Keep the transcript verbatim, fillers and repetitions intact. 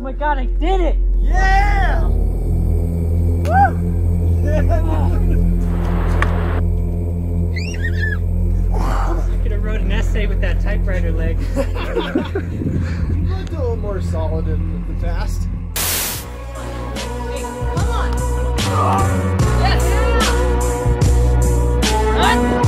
Oh my God, I did it! Yeah! Woo! I could have wrote an essay with that typewriter leg. You might do a little more solid in the past. Hey, come on! Yes! Yeah. What?